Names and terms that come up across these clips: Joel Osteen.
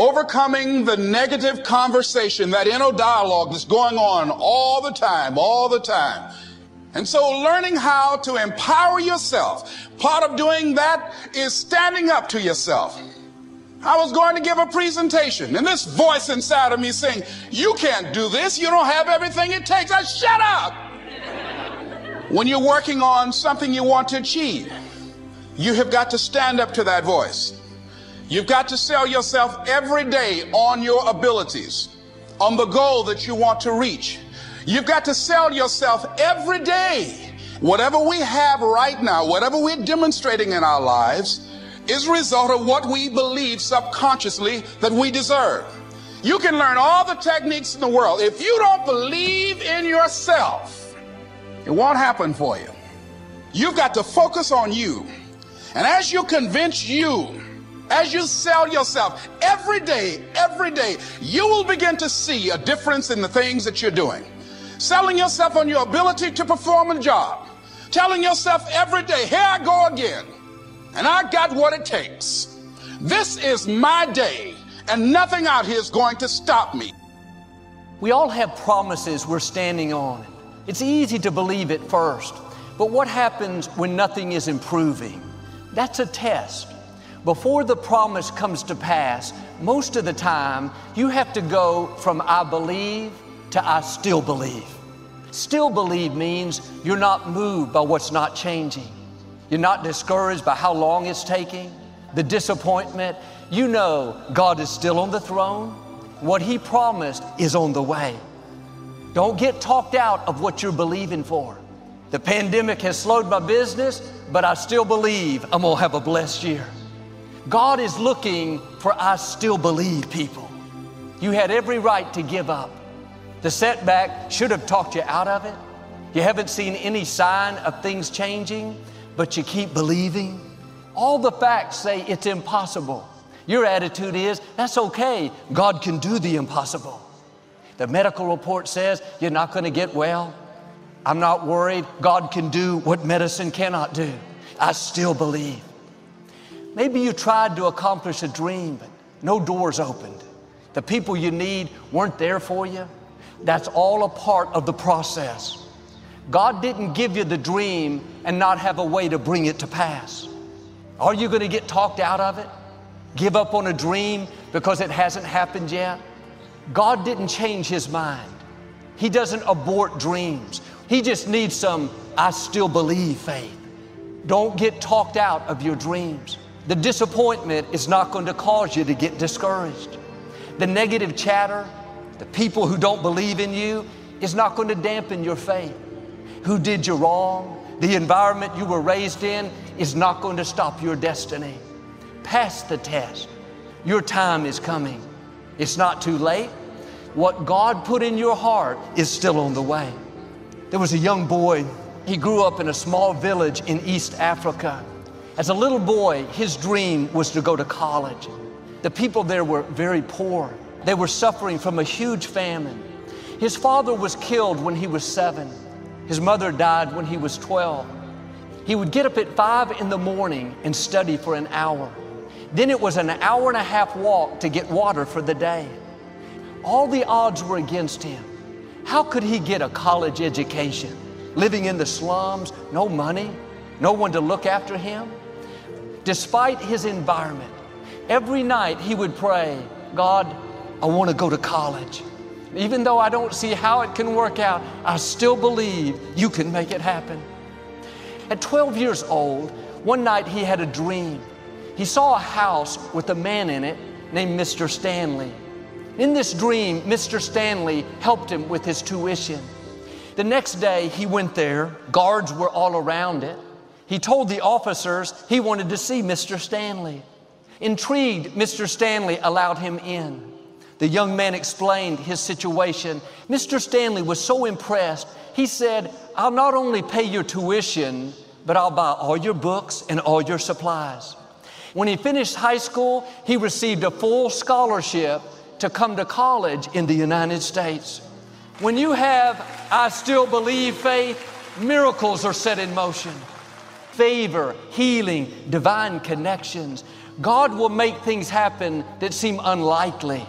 Overcoming the negative conversation, that inner dialogue that's going on all the time. And so learning how to empower yourself, part of doing that is standing up to yourself. I was going to give a presentation, and this voice inside of me saying, you can't do this, you don't have everything it takes. I shut up. When you're working on something you want to achieve, you have got to stand up to that voice. You've got to sell yourself every day on your abilities, on the goal that you want to reach. You've got to sell yourself every day. Whatever we have right now, whatever we're demonstrating in our lives, is a result of what we believe subconsciously that we deserve. You can learn all the techniques in the world. If you don't believe in yourself, it won't happen for you. You've got to focus on you. And as you convince you, as you sell yourself every day, you will begin to see a difference in the things that you're doing. Selling yourself on your ability to perform a job. Telling yourself every day, here I go again. And I got what it takes. This is my day, and nothing out here is going to stop me. We all have promises we're standing on. It's easy to believe it first. But what happens when nothing is improving? That's a test. Before the promise comes to pass, most of the time, you have to go from I believe to I still believe. Still believe means you're not moved by what's not changing. You're not discouraged by how long it's taking, the disappointment. You know God is still on the throne. What He promised is on the way. Don't get talked out of what you're believing for. The pandemic has slowed my business, but I still believe I'm gonna have a blessed year. God is looking for I still believe people. You had every right to give up. The setback should have talked you out of it. You haven't seen any sign of things changing, but you keep believing. All the facts say it's impossible. Your attitude is, that's okay. God can do the impossible. The medical report says you're not going to get well. I'm not worried. God can do what medicine cannot do. I still believe. Maybe you tried to accomplish a dream, but no doors opened. The people you need weren't there for you. That's all a part of the process. God didn't give you the dream and not have a way to bring it to pass. Are you going to get talked out of it? Give up on a dream because it hasn't happened yet? God didn't change His mind. He doesn't abort dreams. He just needs some I still believe faith. Don't get talked out of your dreams. The disappointment is not going to cause you to get discouraged. The negative chatter, the people who don't believe in you, is not going to dampen your faith. Who did you wrong, the environment you were raised in, is not going to stop your destiny. Pass the test. Your time is coming. It's not too late. What God put in your heart is still on the way. There was a young boy. He grew up in a small village in East Africa. As a little boy, his dream was to go to college. The people there were very poor. They were suffering from a huge famine. His father was killed when he was 7. His mother died when he was 12. He would get up at 5 in the morning and study for an hour. Then it was an hour-and-a-half walk to get water for the day. All the odds were against him. How could he get a college education? Living in the slums, no money, no one to look after him. Despite his environment, every night he would pray, God, I want to go to college. Even though I don't see how it can work out, I still believe you can make it happen. At 12 years old, one night he had a dream. He saw a house with a man in it named Mr. Stanley. In this dream, Mr. Stanley helped him with his tuition. The next day he went there. Guards were all around it. He told the officers he wanted to see Mr. Stanley. Intrigued, Mr. Stanley allowed him in. The young man explained his situation. Mr. Stanley was so impressed, he said, I'll not only pay your tuition, but I'll buy all your books and all your supplies. When he finished high school, he received a full scholarship to come to college in the United States. When you have I still believe faith, miracles are set in motion. favor, healing, divine connections. God will make things happen that seem unlikely.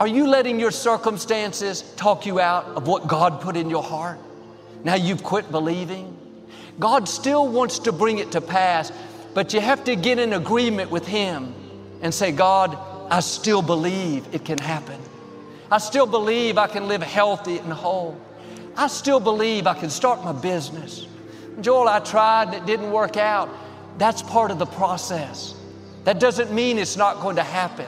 Are you letting your circumstances talk you out of what God put in your heart? Now you've quit believing. God still wants to bring it to pass, but you have to get in agreement with Him and say, God, I still believe it can happen. I still believe I can live healthy and whole. I still believe I can start my business. Joel, I tried and it didn't work out. That's part of the process. That doesn't mean it's not going to happen.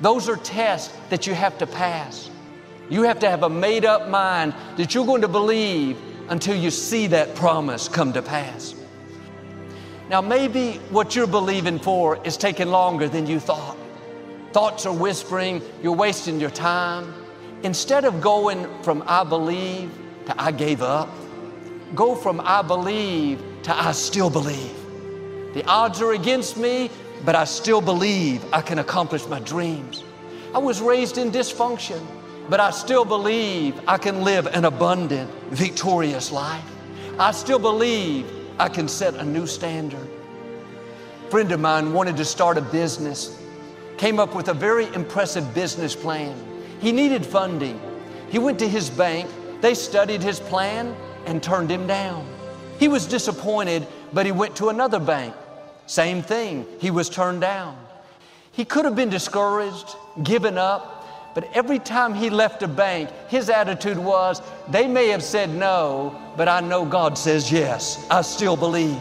Those are tests that you have to pass. You have to have a made-up mind that you're going to believe until you see that promise come to pass. Now, maybe what you're believing for is taking longer than you thought. Thoughts are whispering, you're wasting your time. Instead of going from I believe to I gave up, go from I believe to I still believe. The odds are against me, but I still believe I can accomplish my dreams. I was raised in dysfunction, but I still believe I can live an abundant, victorious life. I still believe I can set a new standard. A friend of mine wanted to start a business, came up with a very impressive business plan. He needed funding. He went to his bank, they studied his plan and turned him down. He was disappointed, but he went to another bank. Same thing, he was turned down. He could have been discouraged, given up, but every time he left a bank, his attitude was, they may have said no, but I know God says yes. I still believe.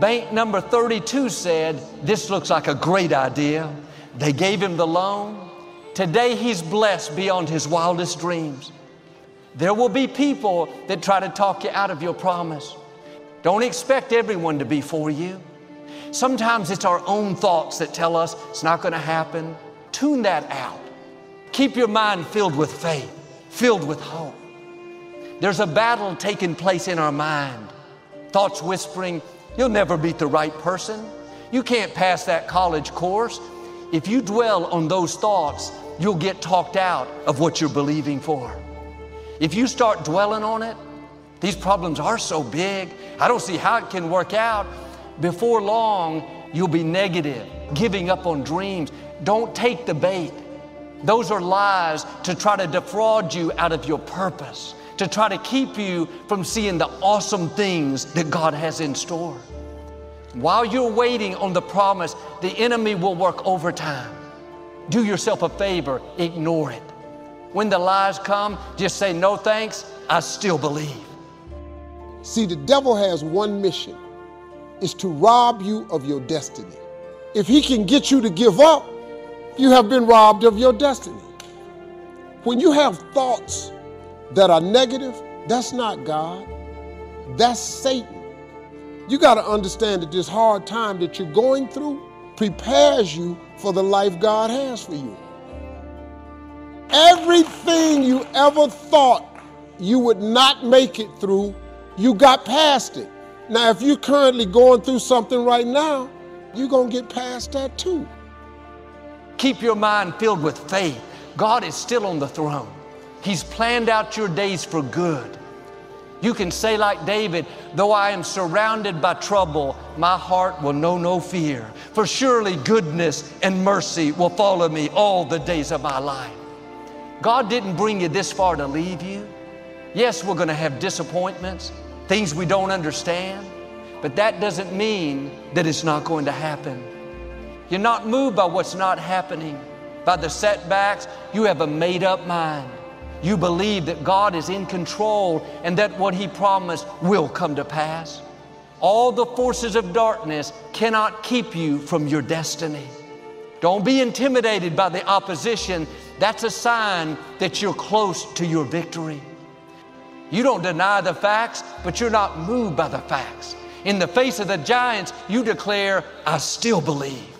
Bank number 32 said, this looks like a great idea. They gave him the loan. Today he's blessed beyond his wildest dreams. There will be people that try to talk you out of your promise. Don't expect everyone to be for you. Sometimes it's our own thoughts that tell us it's not going to happen. Tune that out. Keep your mind filled with faith, filled with hope. There's a battle taking place in our mind. Thoughts whispering, you'll never meet the right person. You can't pass that college course. If you dwell on those thoughts, you'll get talked out of what you're believing for. If you start dwelling on it, these problems are so big, I don't see how it can work out. Before long, you'll be negative, giving up on dreams. Don't take the bait. Those are lies to try to defraud you out of your purpose, to try to keep you from seeing the awesome things that God has in store. While you're waiting on the promise, the enemy will work overtime. Do yourself a favor, ignore it. When the lies come, just say, no thanks, I still believe. See, the devil has one mission. Is to rob you of your destiny. If he can get you to give up, you have been robbed of your destiny. When you have thoughts that are negative, that's not God, that's Satan. You got to understand that this hard time that you're going through prepares you for the life God has for you. Everything you ever thought you would not make it through, you got past it. Now, if you're currently going through something right now, you're going to get past that too. Keep your mind filled with faith. God is still on the throne. He's planned out your days for good. You can say like David, though I am surrounded by trouble, my heart will know no fear. For surely goodness and mercy will follow me all the days of my life. God didn't bring you this far to leave you. Yes, we're going to have disappointments, things we don't understand, but that doesn't mean that it's not going to happen. You're not moved by what's not happening, by the setbacks. You have a made-up mind. You believe that God is in control and that what He promised will come to pass. All the forces of darkness cannot keep you from your destiny. Don't be intimidated by the opposition. That's a sign that you're close to your victory. You don't deny the facts, but you're not moved by the facts. In the face of the giants, you declare, I still believe.